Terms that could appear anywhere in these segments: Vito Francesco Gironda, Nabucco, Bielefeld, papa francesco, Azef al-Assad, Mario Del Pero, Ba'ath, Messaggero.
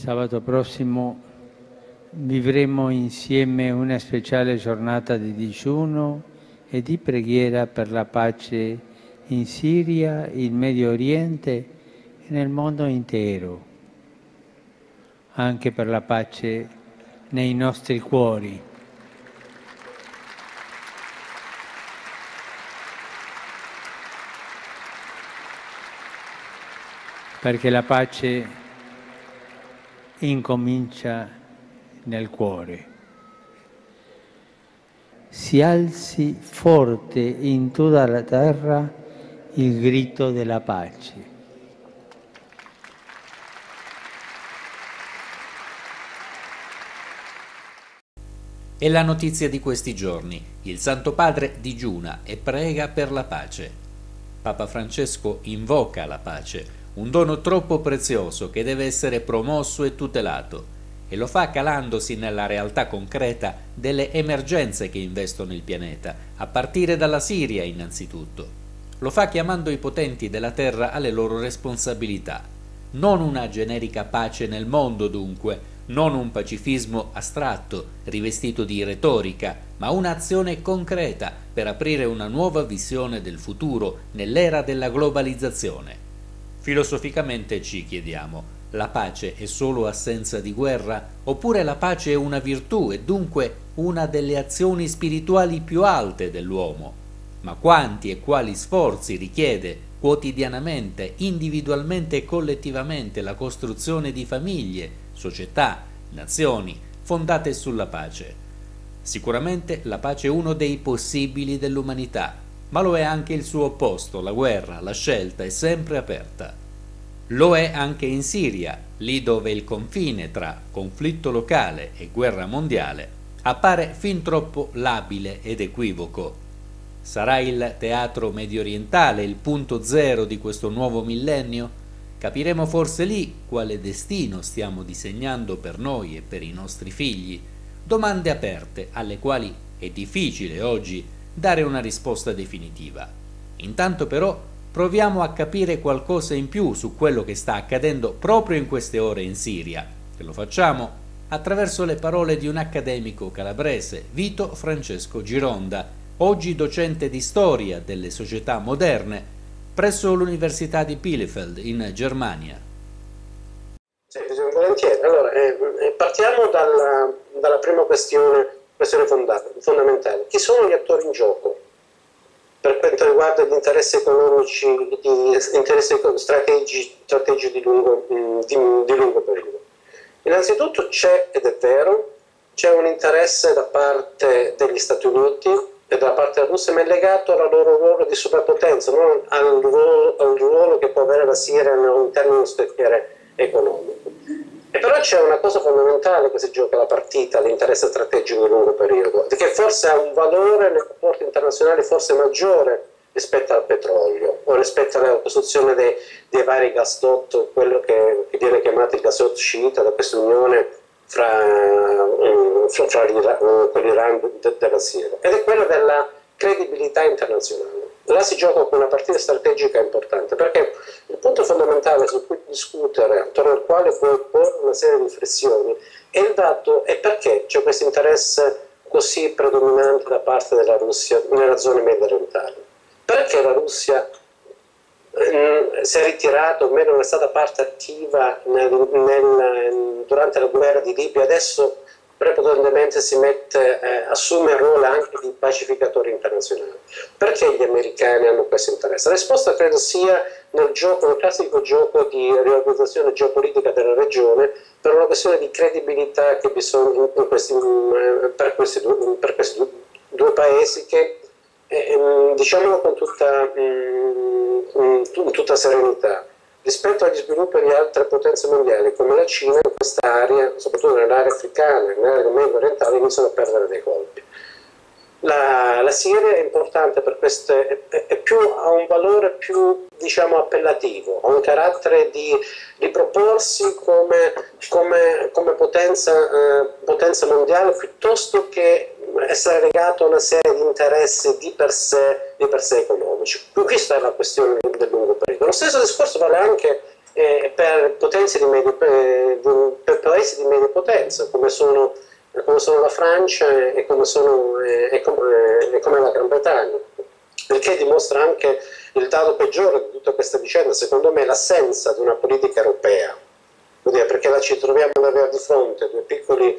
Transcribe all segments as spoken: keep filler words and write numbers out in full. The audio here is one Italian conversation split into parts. Sabato prossimo vivremo insieme una speciale giornata di digiuno e di preghiera per la pace in Siria, in Medio Oriente e nel mondo intero, anche per la pace nei nostri cuori. Perché la pace incomincia nel cuore. Si alzi forte in tutta la terra il grido della pace. È la notizia di questi giorni. Il Santo Padre digiuna e prega per la pace. Papa Francesco invoca la pace, un dono troppo prezioso che deve essere promosso e tutelato, e lo fa calandosi nella realtà concreta delle emergenze che investono il pianeta, a partire dalla Siria innanzitutto. Lo fa chiamando i potenti della terra alle loro responsabilità. Non una generica pace nel mondo, dunque, non un pacifismo astratto, rivestito di retorica, ma un'azione concreta per aprire una nuova visione del futuro nell'era della globalizzazione. Filosoficamente ci chiediamo, la pace è solo assenza di guerra? Oppure la pace è una virtù e dunque una delle azioni spirituali più alte dell'uomo? Ma quanti e quali sforzi richiede quotidianamente, individualmente e collettivamente la costruzione di famiglie, società, nazioni fondate sulla pace? Sicuramente la pace è uno dei possibili dell'umanità, ma lo è anche il suo opposto, la guerra. La scelta è sempre aperta. Lo è anche in Siria, lì dove il confine tra conflitto locale e guerra mondiale appare fin troppo labile ed equivoco. Sarà il teatro mediorientale il punto zero di questo nuovo millennio? Capiremo forse lì quale destino stiamo disegnando per noi e per i nostri figli. Domande aperte alle quali è difficile oggi dare una risposta definitiva. Intanto però proviamo a capire qualcosa in più su quello che sta accadendo proprio in queste ore in Siria, e lo facciamo attraverso le parole di un accademico calabrese, Vito Francesco Gironda, oggi docente di storia delle società moderne presso l'Università di Bielefeld in Germania. Sì, volentieri. Allora, eh, partiamo dalla, dalla prima questione. Questione fondamentale. Chi sono gli attori in gioco per quanto riguarda gli interessi economici, gli interessi strategici, strategici di, lungo, di, di lungo periodo? Innanzitutto c'è, ed è vero, c'è un interesse da parte degli Stati Uniti e da parte della Russia, ma è legato al loro ruolo di superpotenza, non al ruolo, al ruolo che può avere la Siria all'interno di uno specchiere economico. E però c'è una cosa fondamentale che si gioca la partita, l'interesse strategico di lungo periodo, che forse ha un valore nel rapporto internazionale forse maggiore rispetto al petrolio o rispetto alla costruzione dei, dei vari gasdotti, quello che, che viene chiamato il gasdotto sciita da questa unione fra, um, fra, fra l'Iran e della Siria, ed è quella della credibilità internazionale. Là si gioca con una partita strategica importante, perché il punto fondamentale su cui discutere, attorno al quale puoi porre una serie di riflessioni, è il dato è perché c'è questo interesse così predominante da parte della Russia nella zona mediorientale. Perché la Russia mh, si è ritirata, o meno non è stata parte attiva nel, nel, durante la guerra di Libia, adesso prepotentemente si mette, eh, assume il ruolo anche di pacificatore internazionale. Perché gli americani hanno questo interesse? La risposta credo sia nel, gioco, nel classico gioco di riorganizzazione geopolitica della regione, per una questione di credibilità che bisogna in questi, per, questi due, per questi due paesi che, eh, diciamo con tutta, eh, tutta serenità, rispetto agli sviluppi di altre potenze mondiali come la Cina, in quest'area, soprattutto nell'area africana e nell'area medio-orientale, iniziano a perdere dei colpi. La, la Siria è importante per queste, è, è più, ha un valore più, diciamo, appellativo, ha un carattere di, di proporsi come, come, come potenza, eh, potenza mondiale, piuttosto che essere legato a una serie di interessi di per sé, di per sé economici. Questa è la questione del lungo periodo. Lo stesso discorso vale anche eh, per potenze di media, eh, di, per paesi di media potenza, come sono, come sono la Francia e come, sono, eh, e come, e come la Gran Bretagna. Il che dimostra anche il dato peggiore di tutta questa vicenda, secondo me, l'assenza di una politica europea, perché là ci troviamo ad avere di fronte due piccole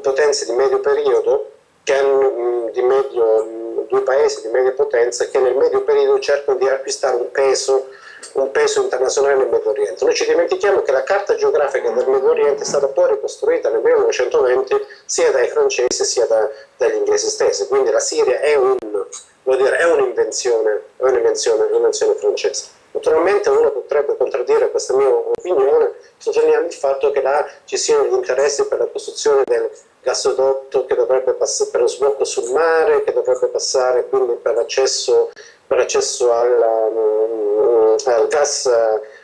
potenze di medio periodo, che hanno, di medio, due paesi di media potenza che nel medio periodo cercano di acquistare un peso, un peso internazionale nel Medio Oriente. Noi ci dimentichiamo che la carta geografica del Medio Oriente è stata poi ricostruita nel millenovecentoventi sia dai francesi sia da, dagli inglesi stessi, quindi la Siria è un... vuol dire, è un'invenzione, è un'invenzione, un'invenzione francese. Naturalmente uno potrebbe contraddire questa mia opinione sottolineando il fatto che là ci siano gli interessi per la costruzione del gasodotto che dovrebbe passare per lo sbocco sul mare, che dovrebbe passare quindi per l'accesso al gas,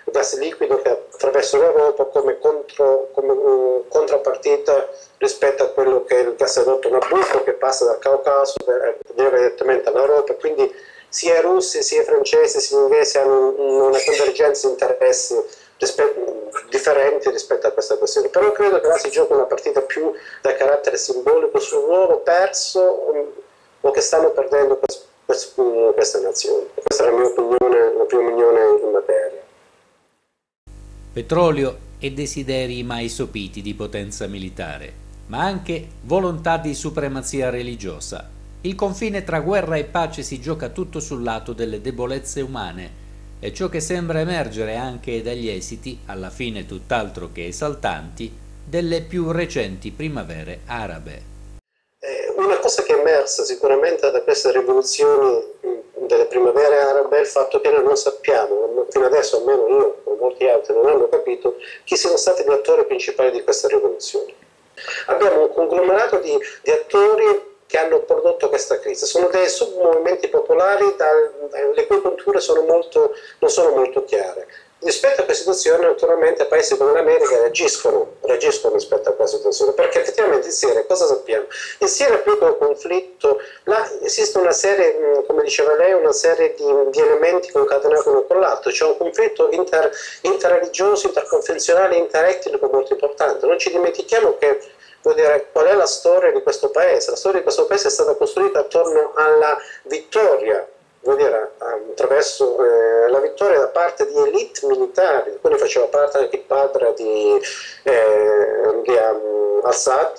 gas liquido che attraversa l'Europa come, contro, come uh, contropartita rispetto a quello che è il gasodotto Nabucco che passa dal Caucaso per arrivare direttamente all'Europa. Quindi sia russi, sia francesi, sia inglesi hanno una convergenza di interessi rispetto, differenti rispetto a questa questione. Però credo che là si gioca una partita più da carattere simbolico sul ruolo perso o, o che stanno perdendo questo. Questa nazione. Questa è la mia opinione, la prima opinione in materia. Petrolio e desideri mai sopiti di potenza militare, ma anche volontà di supremazia religiosa. Il confine tra guerra e pace si gioca tutto sul lato delle debolezze umane, e ciò che sembra emergere anche dagli esiti, alla fine tutt'altro che esaltanti, delle più recenti primavere arabe. Una cosa che è emersa sicuramente da queste rivoluzioni delle primavere arabe è il fatto che noi non sappiamo, fino adesso almeno io e molti altri non hanno capito, chi siano stati gli attori principali di questa rivoluzione. Abbiamo un conglomerato di, di attori che hanno prodotto questa crisi, sono dei submovimenti popolari dal, le cui conture sono molto, non sono molto chiare. Rispetto a questa situazione, naturalmente, paesi come l'America reagiscono, reagiscono rispetto a questa situazione, perché effettivamente in Siria, cosa sappiamo? In Siria, più che un conflitto, là esiste una serie, come diceva lei, una serie di, di elementi concatenati uno con l'altro, c'è cioè un conflitto inter, interreligioso, interconfessionale, interetnico molto importante. Non ci dimentichiamo che, vuol dire, qual è la storia di questo paese? La storia di questo paese è stata costruita attorno alla vittoria, vuol dire, attraverso eh, la vittoria da parte di elite militari, di cui faceva parte anche il padre di, eh, di um, Assad,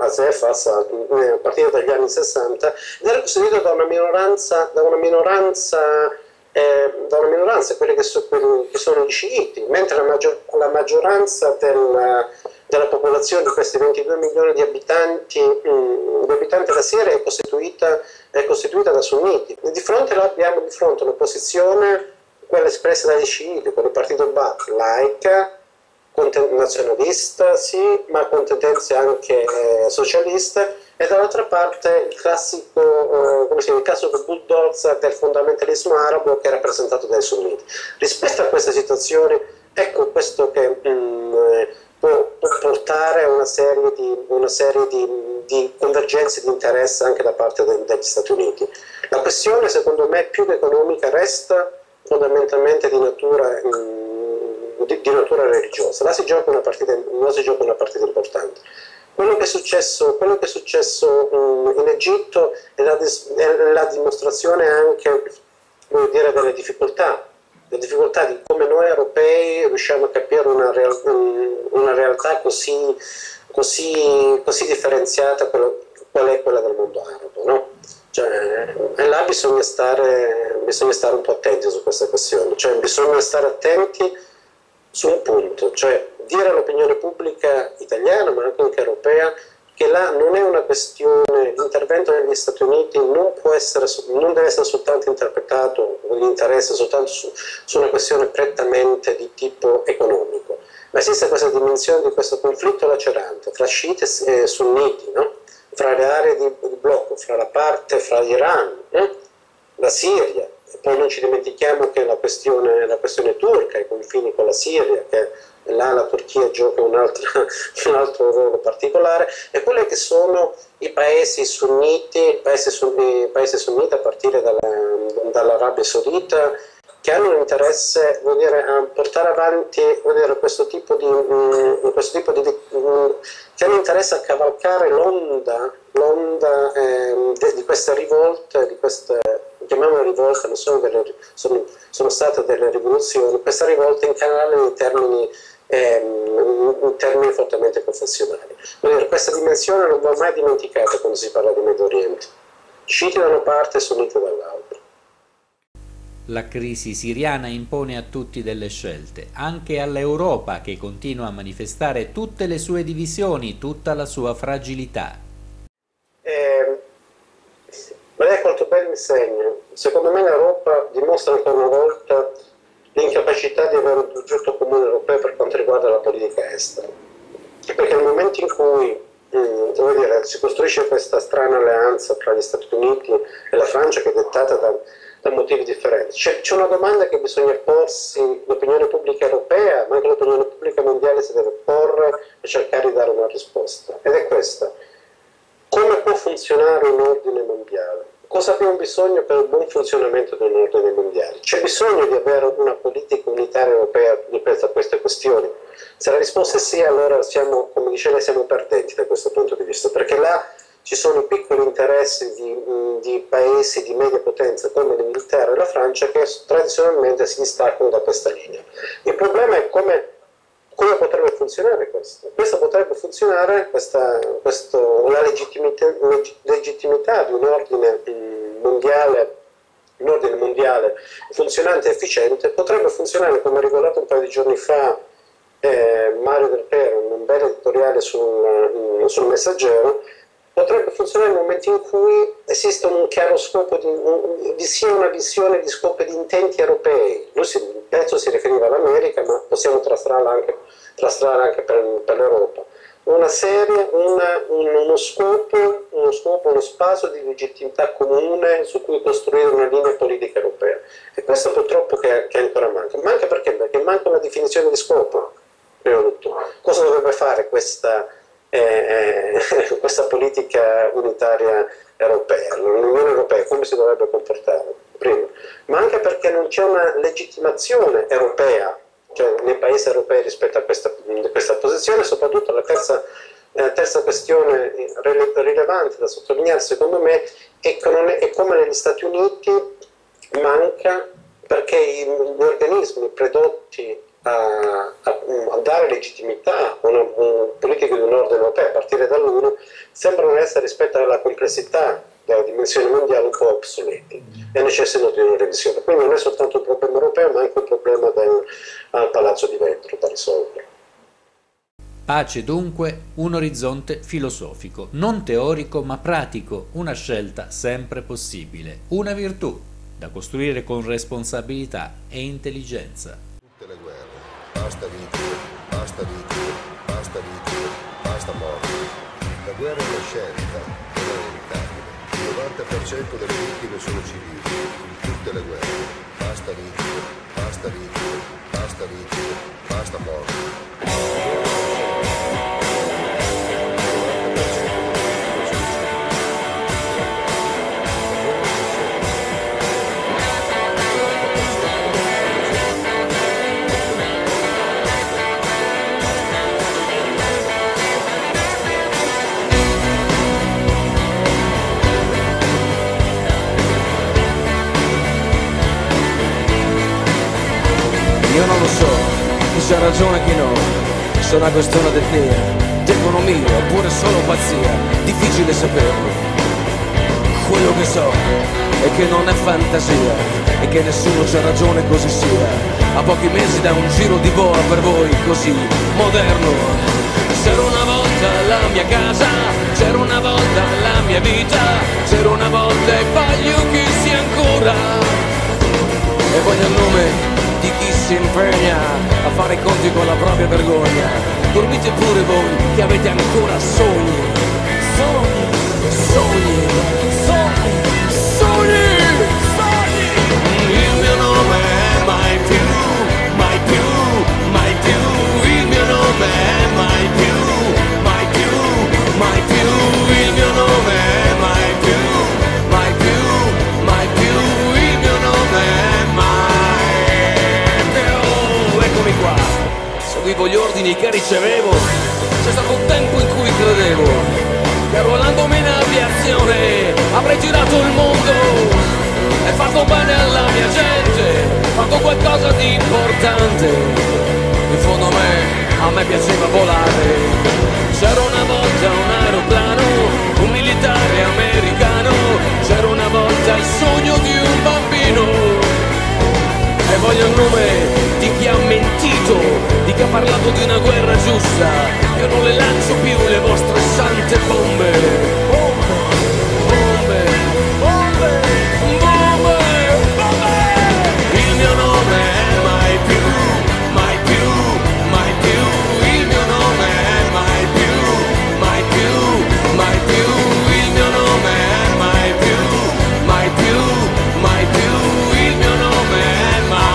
Azef al-Assad, eh, a partire dagli anni sessanta, ed era costituito da una minoranza, da una minoranza, eh, da una minoranza quelli, che so, quelli che sono gli sciiti, mentre la, maggior, la maggioranza del... della popolazione di questi ventidue milioni di abitanti, mh, di abitanti della Siria è costituita, è costituita da sunniti. E di fronte là abbiamo di fronte una posizione, quella espressa dagli sciiti, con il partito Ba'ath, laica, nazionalista, sì, ma con tendenze anche eh, socialista, e dall'altra parte il classico, eh, come si chiama, il caso del bulldozer del fondamentalismo arabo che è rappresentato dai sunniti. Rispetto a questa situazione, ecco questo che... Mh, può portare a una serie di, una serie di, di convergenze di interesse anche da parte de, degli Stati Uniti. La questione, secondo me, più che economica resta fondamentalmente di natura, mh, di, di natura religiosa. Là si gioca una partita, là si gioca una partita importante. Quello che è successo, quello che è successo mh, in Egitto è la, dis, è la dimostrazione anche, voglio dire, delle difficoltà. Le difficoltà di come noi europei riusciamo a capire una, real, una realtà così, così, così differenziata qual è quella del mondo arabo, no? Cioè, e là bisogna stare, bisogna stare un po' attenti su questa questione, cioè bisogna stare attenti su un punto, cioè dire all'opinione pubblica italiana ma anche europea che là non è una questione, l'intervento degli Stati Uniti non, può essere, non deve essere soltanto interpretato, l'interesse soltanto su, su una questione prettamente di tipo economico, ma esiste questa dimensione di questo conflitto lacerante fra sciiti e sunniti, no? Fra le aree di, di blocco, fra la parte, fra l'Iran, eh? La Siria, e poi non ci dimentichiamo che la questione, la questione turca, i confini con la Siria, che là la Turchia gioca un altro, un altro ruolo particolare, e quelli che sono i paesi sunniti, i paesi, paesi sunniti a partire dalla, dall'Arabia Saudita, che hanno interesse, vuol dire, a portare avanti, vuol dire, questo tipo di, mh, questo tipo di, mh, che hanno interesse a cavalcare l'onda, l'onda eh, di, di queste rivolte, di queste, chiamiamole rivolte, non sono, delle, sono, sono state delle rivoluzioni, queste rivolte incanalano in termini, eh, in termini fortemente confessionali. Vuol dire, questa dimensione non va mai dimenticata quando si parla di Medio Oriente, sciiti da una parte e sunniti dall'altra. La crisi siriana impone a tutti delle scelte, anche all'Europa che continua a manifestare tutte le sue divisioni, tutta la sua fragilità. Eh, ma lei ha colto bene il segno. Secondo me l'Europa dimostra ancora una volta l'incapacità di avere un progetto comune europeo per quanto riguarda la politica estera. Perché nel momento in cui Mm, devo dire, si costruisce questa strana alleanza tra gli Stati Uniti e la Francia che è dettata da, da motivi differenti. C'è una domanda che bisogna porsi, l'opinione pubblica europea, ma anche l'opinione pubblica mondiale si deve porre e cercare di dare una risposta, ed è questa: come può funzionare un ordine mondiale? Cosa abbiamo bisogno per il buon funzionamento di un ordine mondiale? C'è bisogno di avere una politica unitaria europea rispetto a queste questioni? Se la risposta è sì, allora siamo, come diceva, siamo perdenti da questo punto di vista, perché là ci sono i piccoli interessi di, di paesi di media potenza come l'Inghilterra e la Francia che tradizionalmente si distaccano da questa linea. Il problema è come, come potrebbe funzionare questo. Questo potrebbe funzionare, questa, questo, la legittimità, legittimità di un ordine mondiale, un ordine mondiale funzionante e efficiente, potrebbe funzionare come ha ricordato un paio di giorni fa Eh, Mario Del Pero in un bel editoriale sul, sul Messaggero. Potrebbe funzionare nel momento in cui esiste un chiaro scopo di, un, vi sia una visione di scopi e di intenti europei. Lui si, il pezzo si riferiva all'America, ma possiamo trastrarla anche, trastrarla anche per, per l'Europa. Una serie, una, un, uno, scopo, uno scopo, uno spazio di legittimità comune su cui costruire una linea politica europea. E questo purtroppo che, che ancora manca. Manca perché? Perché manca una definizione di scopo. Cosa dovrebbe fare questa, eh, eh, questa politica unitaria europea, l'Unione Europea, come si dovrebbe comportare? Primo. Ma anche perché non c'è una legittimazione europea, cioè nei paesi europei rispetto a questa, a questa posizione. Soprattutto la terza, eh, terza questione rilevante da sottolineare secondo me è, che non è, è come negli Stati Uniti manca, perché gli organismi predotti A, a, a dare legittimità a una, una politica di un ordine europeo a partire dall'U N O sembrano essere, rispetto alla complessità della dimensione mondiale, un po' obsoleti e necessitano di una revisione. Quindi non è soltanto un problema europeo, ma anche un problema del al palazzo di vetro da risolvere. Pace dunque, un orizzonte filosofico, non teorico ma pratico, una scelta sempre possibile, una virtù da costruire con responsabilità e intelligenza. Le guerre, basta vittime, basta vittime, basta vittime, basta morti. La guerra è una scelta, è inevitabile. Il novanta per cento delle vittime sono civili, in tutte le guerre. Basta vittime, basta vittime, basta vittime, basta morti. Io non lo so, chi c'ha ragione e chi no, c'è una questione d'etnia, d'economia oppure solo pazzia, difficile saperlo. Quello che so è che non è fantasia e che nessuno c'ha ragione così sia, a pochi mesi da un giro di boa per voi così moderno. C'era una volta la mia casa, c'era una volta la mia vita, c'era una volta e voglio che sia ancora, e voglio il nome di chi si impegna a fare i conti con la propria vergogna. Dormite pure voi che avete ancora sogni, sogni, sogni, sogni, sogni, sogni. Il mio nome è mai più, mai più, mai più. Il mio nome è mai più, mai più, mai più. Il mio nome è mai più, mai più, mai più. Il mio nome è mai ordini che ricevevo. C'è stato un tempo in cui credevo che arruolandomi in aviazione avrei girato il mondo e fatto bene alla mia gente, fatto qualcosa di importante. In fondo a me, a me piaceva volare. C'era una volta un aeroplano, un militare americano. C'era una volta il sogno di un bambino. E voglio il nome di chi ha mentito, di chi ha parlato di una guerra giusta. Io non le lancio più le vostre sante bombe. Bombe, bombe, bombe, bombe, bombe. Il mio nome è mai più, mai più, mai più. Il mio nome è mai più, mai più, mai più, il mio nome è mai più, mai più, mai più, il mio nome è mai più.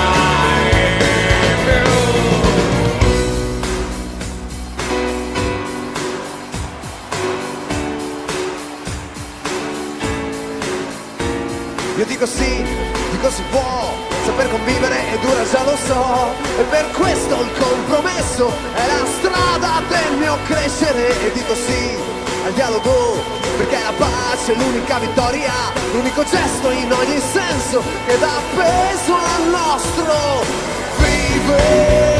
Io dico sì, dico si può, saper convivere è dura già lo so, e per questo il compromesso è la strada del mio crescere. E dico sì al dialogo, perché la pace è l'unica vittoria, l'unico gesto in ogni senso che dà peso al nostro vivere.